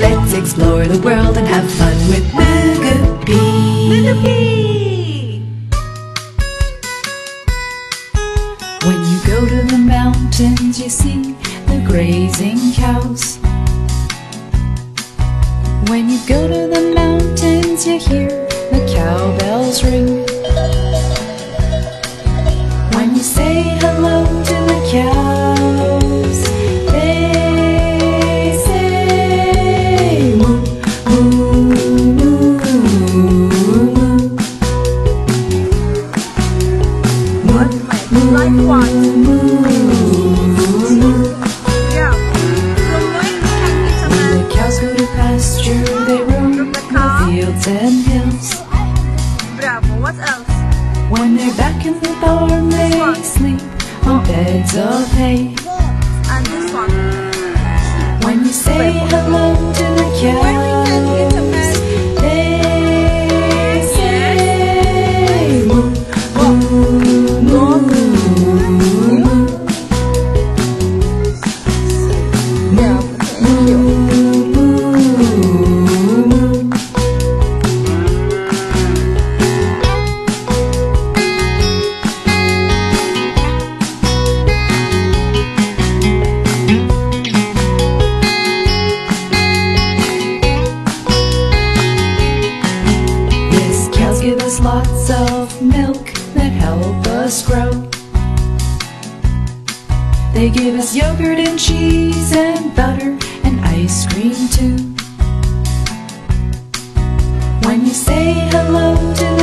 Let's explore the world and have fun with Mugupy. Mugupy! When you go to the mountains, you see the grazing cows. When you go to the mountains, you hear the cowbells ring. When you say hello to the cows, they say moo, moo, moo, moo. Moo, moo, moo, moo. They roam the fields and hills. Bravo, what else? When they're back in the barn, they sleep on beds of hay. And this one. When you say hello to the cows, they say moo, moo, moo, moo, moo, moo, moo. Lots of milk that help us grow. They give us yogurt and cheese and butter and ice cream too. When you say hello to